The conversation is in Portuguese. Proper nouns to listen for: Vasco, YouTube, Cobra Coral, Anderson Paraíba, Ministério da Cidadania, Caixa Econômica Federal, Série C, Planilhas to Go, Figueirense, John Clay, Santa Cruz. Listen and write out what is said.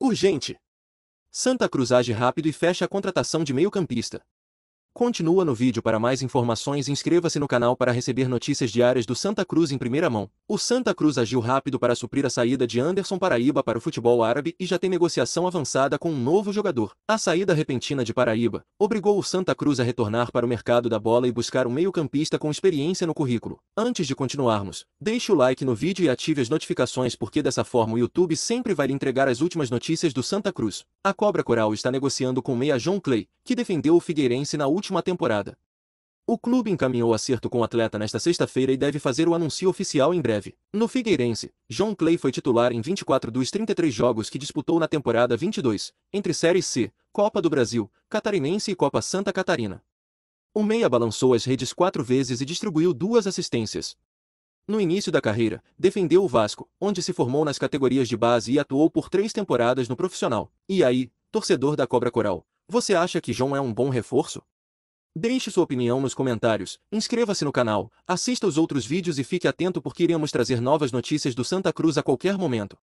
Urgente! Santa Cruz age rápido e fecha a contratação de meio-campista. Continua no vídeo para mais informações e inscreva-se no canal para receber notícias diárias do Santa Cruz em primeira mão. O Santa Cruz agiu rápido para suprir a saída de Anderson Paraíba para o futebol árabe e já tem negociação avançada com um novo jogador. A saída repentina de Paraíba obrigou o Santa Cruz a retornar para o mercado da bola e buscar um meio-campista com experiência no currículo. Antes de continuarmos, deixe o like no vídeo e ative as notificações porque dessa forma o YouTube sempre vai lhe entregar as últimas notícias do Santa Cruz. A Cobra Coral está negociando com o meia John Clay, que defendeu o Figueirense na última temporada. O clube encaminhou acerto com o atleta nesta sexta-feira e deve fazer o anúncio oficial em breve. No Figueirense, John Clay foi titular em 24 dos 33 jogos que disputou na temporada 22, entre Série C, Copa do Brasil, Catarinense e Copa Santa Catarina. O meia balançou as redes 4 vezes e distribuiu 2 assistências. No início da carreira, defendeu o Vasco, onde se formou nas categorias de base e atuou por 3 temporadas no profissional. E aí, torcedor da Cobra Coral, você acha que John é um bom reforço? Deixe sua opinião nos comentários, inscreva-se no canal, assista os outros vídeos e fique atento porque iremos trazer novas notícias do Santa Cruz a qualquer momento.